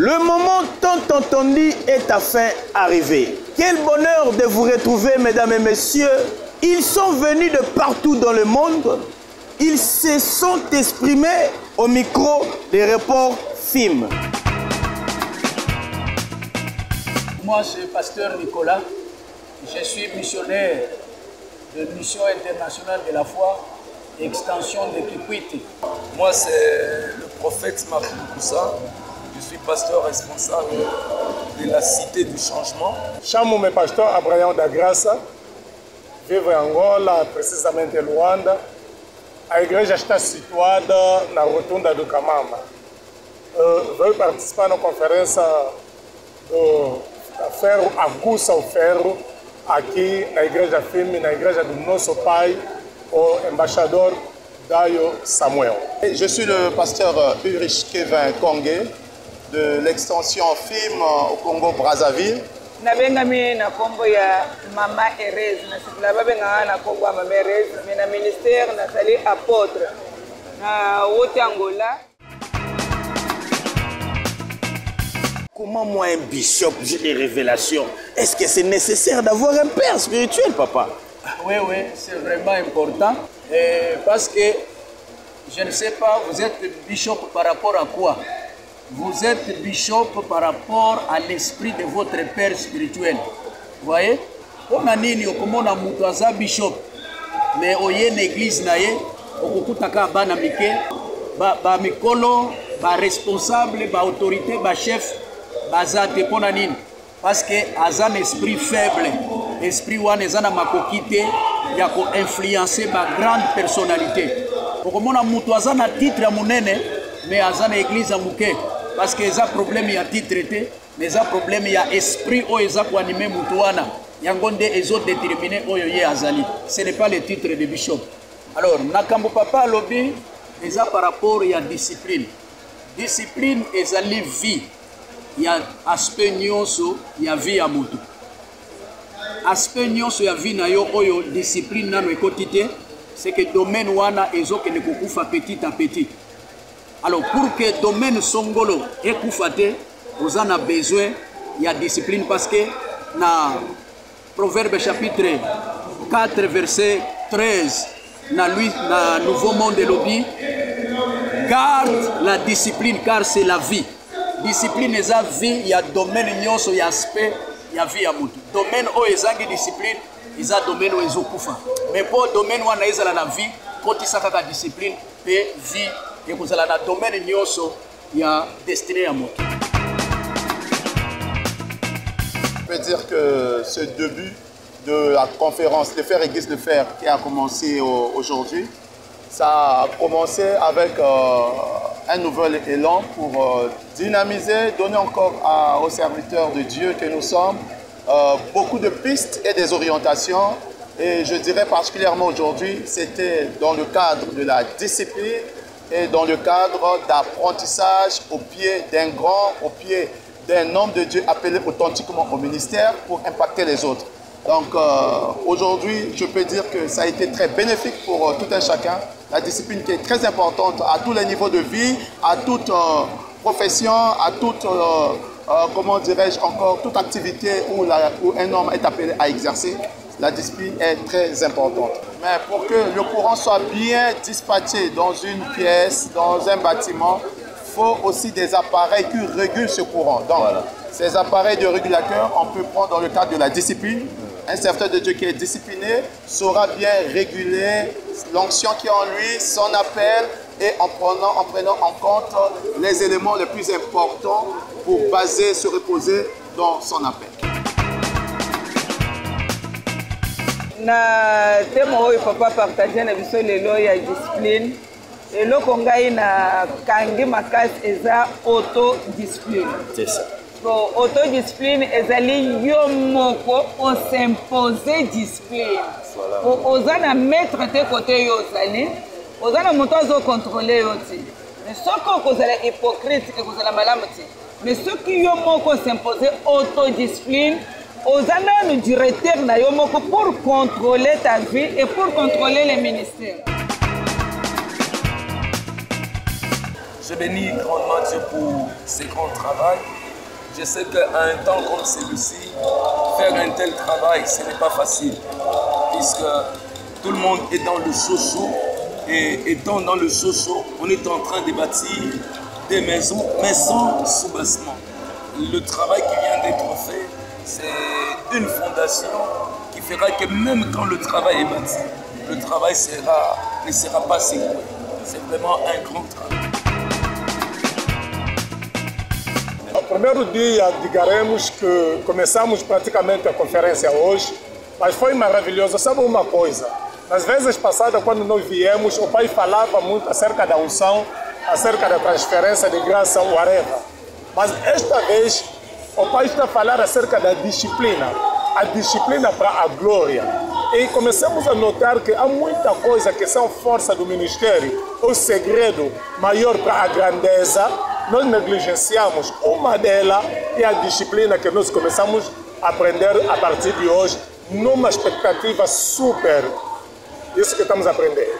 Le moment tant entendu est enfin arrivé. Quel bonheur de vous retrouver, mesdames et messieurs. Ils sont venus de partout dans le monde. Ils se sont exprimés au micro des reports FIM. Moi, c'est pasteur Nicolas. Je suis missionnaire de Mission Internationale de la Foi, extension de Kikwit. Moi, c'est le prophète Mapousa. Je suis pasteur responsable de la Cité du Changement. Chamo, mon pasteur Abraham Dagrassa, vive en Angola, précisément de Luanda. A igreja está situada na Rotunda du Camama. Veio participar na conferência da Ferro, Aguça o Ferro, aqui na igreja firme, na igreja do nosso pai, o embaixador Dayo Samuel. Je suis le pasteur Ulrich Kevin Kongé de l'extension FIM au Congo Brazzaville. Nabengami na kombo ya mama Erez na sikula babenga na kombo ya mama Erez mais na ministère na sali apôtre na wote Angola. Comment moi un bishop j'ai des révélations? Est-ce que c'est nécessaire d'avoir un père spirituel, papa? Oui, c'est vraiment important parce que je ne sais pas, vous êtes bishop par rapport à quoi? Vous êtes bishop par rapport à l'esprit de votre père spirituel. Vous voyez? On a nini okomona mutu aza bishop. Mais oye l'église naye okokutaka bana mike ba mikolo ba responsable ba autorité ba chef bazate pona nini parce que azan esprit faible, esprit wana ezana makokite ya ko influencer ba grande personnalité. Okomona mutu aza na titre ya munene mais azan église amuke. Parce que les problèmes à titre traité, les problèmes à esprit, ils ont animé Moutouana. Ils ont déterminé Oyoye Azali. Ce n'est pas le titre de bishop. Alors, Nakambo Papa Lobby, ils ont par rapport à la discipline. Discipline, ils ont la vie. Il y a aspect nyonso, il y a vie à Moutou. Aspect nyonso, il y a vie nayo Oyo, discipline dans le quotidien. C'est que domaine Wana, ils ont que le kokoufa petit à petit. Alors, pour que le domaine Songolo et Koufate, vous en avez besoin, il y a discipline parce que dans Proverbe chapitre 4, verset 13, dans le nouveau monde de l'Obi, garde la discipline car c'est la vie. Discipline est la vie, il y a domaine, il y a aspect, il y a vie à Mout. Domaine où il y a discipline, il y a domaine où il y a Koufa. Mais pour le domaine où il y a la vie, quand il y a la discipline, il y a vie. Et vous allez dans le domaine Nyoso, il y a destiné à moi. Je peux dire que ce début de la conférence, le Faire Église le Faire, qui a commencé aujourd'hui, ça a commencé avec un nouvel élan pour dynamiser, donner encore aux serviteurs de Dieu que nous sommes beaucoup de pistes et des orientations. Et je dirais particulièrement aujourd'hui, c'était dans le cadre de la discipline et dans le cadre d'apprentissage au pied d'un grand, au pied d'un homme de Dieu appelé authentiquement au ministère pour impacter les autres. Donc aujourd'hui, je peux dire que ça a été très bénéfique pour tout un chacun. La discipline qui est très importante à tous les niveaux de vie, à toute profession, à toute, comment dirais-je encore, toute activité où un homme est appelé à exercer. La discipline est très importante. Mais pour que le courant soit bien dispatché dans une pièce, dans un bâtiment, il faut aussi des appareils qui régulent ce courant. Donc, voilà. Ces appareils de régulateur, on peut prendre dans le cadre de la discipline. Un serviteur de Dieu qui est discipliné saura bien réguler l'onction qui est en lui, son appel, et en prenant en compte les éléments les plus importants pour baser, se reposer dans son appel. Na thème oyo papa partager na biso lelo ya discipline eloko ngai na kangi makasi eza autodiscipline. C'est ça. Bon, autodiscipline ezali yo moko on s'imposer discipline. Voilà. Ozana mettre te côté yo zali, ozana moto azo contrôler yo ti. Mais soko kozala hypocrite et kozala malamu ti. Mais soki yo moko s'imposer autodiscipline aux annales du directeur pour contrôler ta vie et pour contrôler les ministères. Je bénis grandement Dieu pour ce grands travail. Je sais qu'à un temps comme celui-ci, faire un tel travail, ce n'est pas facile. Puisque tout le monde est dans le chouchou. Et étant dans le chouchou, on est en train de bâtir des maisons, mais sans soubassement. Le travail qui vient d'être fait, c'est une fondation qui fera que même quand le travail est bâti, le travail ne sera pas secoué. C'est vraiment un grand travail. Primeiro dia, digaremos que começamos praticamente a conferência hoje, mas foi maravilhoso. Sabe uma coisa? Nas vezes passadas, quando nós viemos, o Pai falava muito acerca da unção, acerca da transferência de graça ou areva. Mas esta vez, o Pai está a falar acerca da disciplina, a disciplina para a glória. E começamos a notar que há muita coisa que são força do ministério, o segredo maior para a grandeza. Nós negligenciamos uma delas e a disciplina que nós começamos a aprender a partir de hoje, numa expectativa super. Isso que estamos a aprender.